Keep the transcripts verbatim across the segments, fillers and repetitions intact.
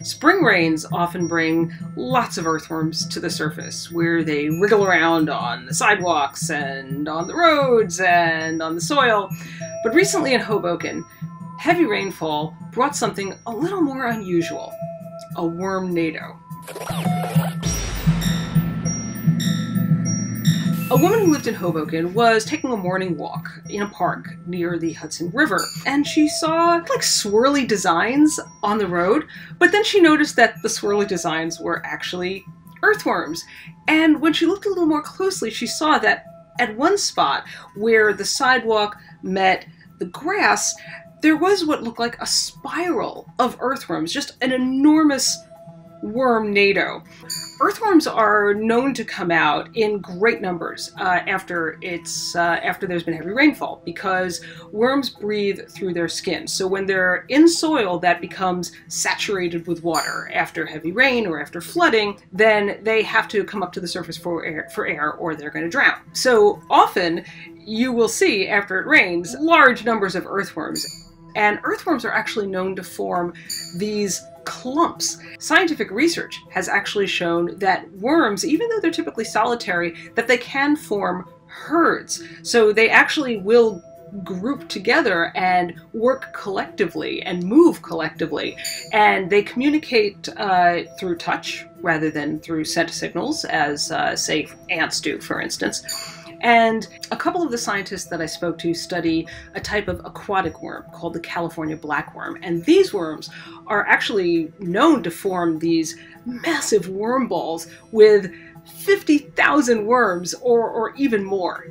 Spring rains often bring lots of earthworms to the surface, where they wriggle around on the sidewalks and on the roads and on the soil. But recently in Hoboken, heavy rainfall brought something a little more unusual, a wormnado. A woman who lived in Hoboken was taking a morning walk in a park near the Hudson River, and she saw like swirly designs on the road, but then she noticed that the swirly designs were actually earthworms. And when she looked a little more closely, she saw that at one spot where the sidewalk met the grass, there was what looked like a spiral of earthworms, just an enormous wormnado. Earthworms are known to come out in great numbers uh, after it's uh, after there's been heavy rainfall, because worms breathe through their skin. So when they're in soil that becomes saturated with water after heavy rain or after flooding, then they have to come up to the surface for air, for air or they're going to drown. So often you will see, after it rains, large numbers of earthworms. And earthworms are actually known to form these clumps. Scientific research has actually shown that worms, even though they're typically solitary, that they can form herds. So they actually will group together and work collectively and move collectively. And they communicate uh, through touch rather than through scent signals, as uh, say ants do, for instance. And a couple of the scientists that I spoke to study a type of aquatic worm called the California black worm. And these worms are actually known to form these massive worm balls with fifty thousand worms or, or even more.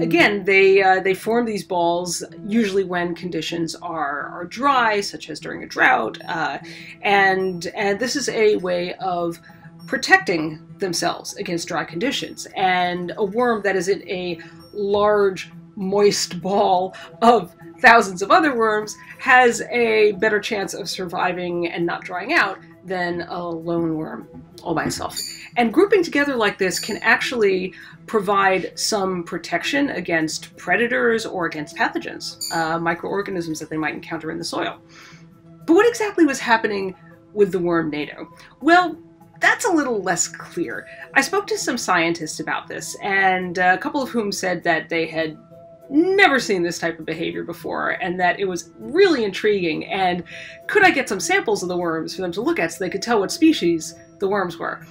Again, they, uh, they form these balls usually when conditions are, are dry, such as during a drought. Uh, and, and this is a way of protecting themselves against dry conditions. And a worm that is in a large, moist ball of thousands of other worms has a better chance of surviving and not drying out than a lone worm all by itself. And grouping together like this can actually provide some protection against predators or against pathogens, uh, microorganisms that they might encounter in the soil. But what exactly was happening with the wormnado? Well, that's a little less clear. I spoke to some scientists about this, and a couple of whom said that they had never seen this type of behavior before, and that it was really intriguing, and could I get some samples of the worms for them to look at so they could tell what species the worms were?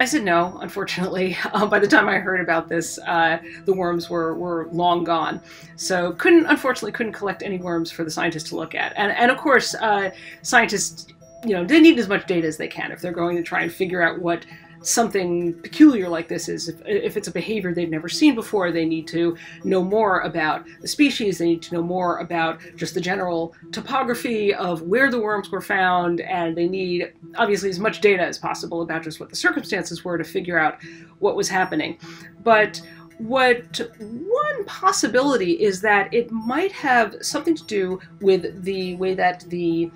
I said no, unfortunately. Uh, by the time I heard about this, uh, the worms were, were long gone. So couldn't, unfortunately, couldn't collect any worms for the scientists to look at. And, and of course, uh, scientists, you know, they need as much data as they can if they're going to try and figure out what something peculiar like this is. If, if it's a behavior they've never seen before, they need to know more about the species, they need to know more about just the general topography of where the worms were found, and they need, obviously, as much data as possible about just what the circumstances were to figure out what was happening. But what one possibility is that it might have something to do with the way that the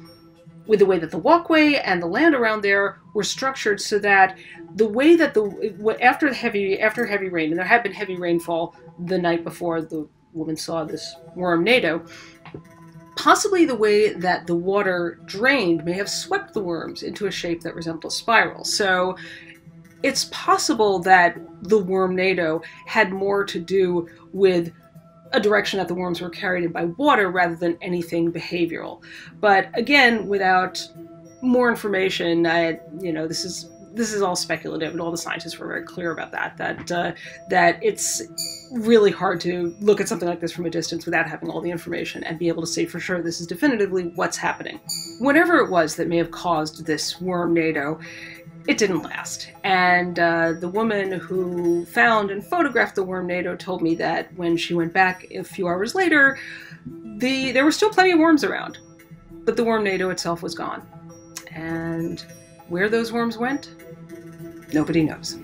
with the way that the walkway and the land around there were structured, so that the way that the after the heavy after heavy rain, and there had been heavy rainfall the night before the woman saw this wormnado, possibly the way that the water drained may have swept the worms into a shape that resembled a spiral. So it's possible that the wormnado had more to do with a direction that the worms were carried in by water rather than anything behavioral. But again, without more information, I, you know, this is this is all speculative, and all the scientists were very clear about that, that, uh, that it's really hard to look at something like this from a distance without having all the information and be able to say for sure this is definitively what's happening. Whatever it was that may have caused this wormnado, it didn't last, and uh, the woman who found and photographed the wormnado told me that when she went back a few hours later, the there were still plenty of worms around, but the wormnado itself was gone. And where those worms went, nobody knows.